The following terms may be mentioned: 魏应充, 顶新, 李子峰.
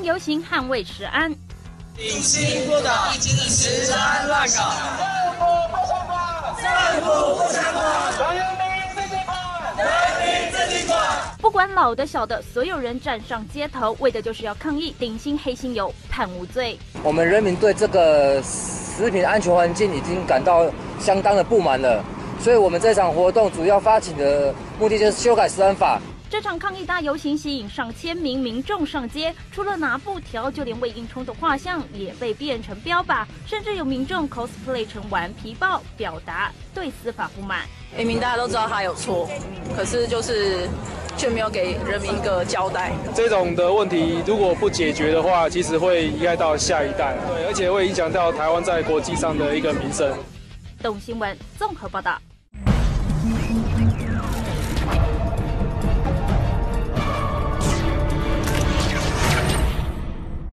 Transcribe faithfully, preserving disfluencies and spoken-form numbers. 人游行捍卫食安。顶新不倒，食安乱搞，政府不相管，人民自己管，人民自己管。不管老的小的，所有人站上街头，为的就是要抗议顶新黑心油判无罪。我们人民对这个食品安全环境已经感到相当的不满了，所以我们这场活动主要发起的目的就是修改食安法。 这场抗议大游行吸引上千名民众上街，除了拿布条，就连魏应充的画像也被变成标靶，甚至有民众 cosplay 成顽皮豹，表达对司法不满。明明大家都知道他有错，可是就是却没有给人民一个交代。这种的问题如果不解决的话，其实会遗害到下一代，对，而且会影响到台湾在国际上的一个名声。动新闻综合报道。